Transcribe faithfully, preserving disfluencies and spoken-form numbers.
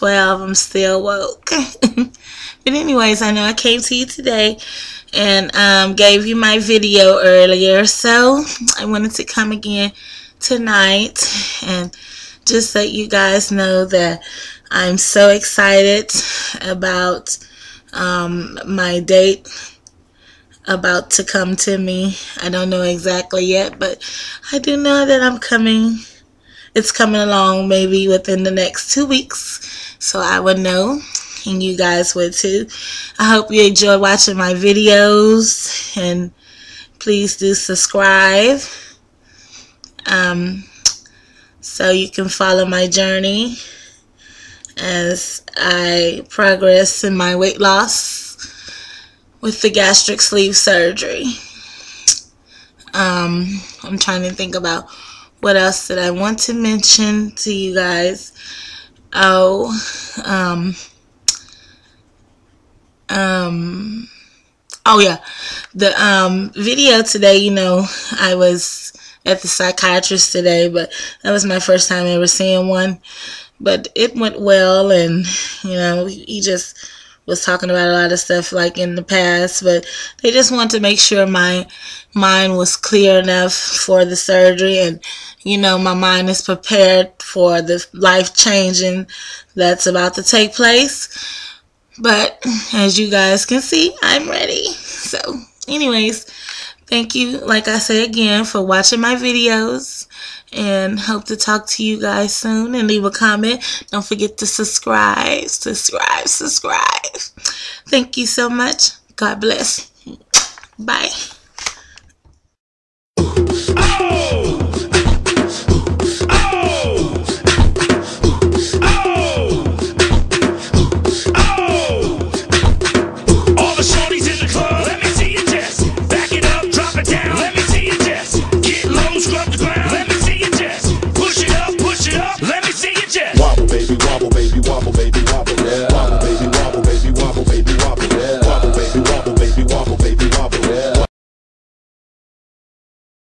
twelve. I'm still woke. But anyways, I know I came to you today and um, gave you my video earlier, so I wanted to come again tonight and just let you guys know that I'm so excited about um, my date about to come to me. I don't know exactly yet, but I do know that I'm coming. It's coming along maybe within the next two weeks, so I would know, and you guys would too. I hope you enjoy watching my videos, and please do subscribe um, so you can follow my journey as I progress in my weight loss with the gastric sleeve surgery. Um, I'm trying to think about what else did I want to mention to you guys. Oh, um, um, oh yeah, the um, video today, you know, I was at the psychiatrist today, but that was my first time ever seeing one, but it went well, and, you know, he just was talking about a lot of stuff like in the past, but they just wanted to make sure my mind was clear enough for the surgery, and you know, my mind is prepared for the life changing that's about to take place. But as you guys can see, I'm ready. So anyways, thank you, like I say again, for watching my videos, and hope to talk to you guys soon, and leave a comment. Don't forget to subscribe, subscribe, subscribe. Thank you so much. God bless. Bye.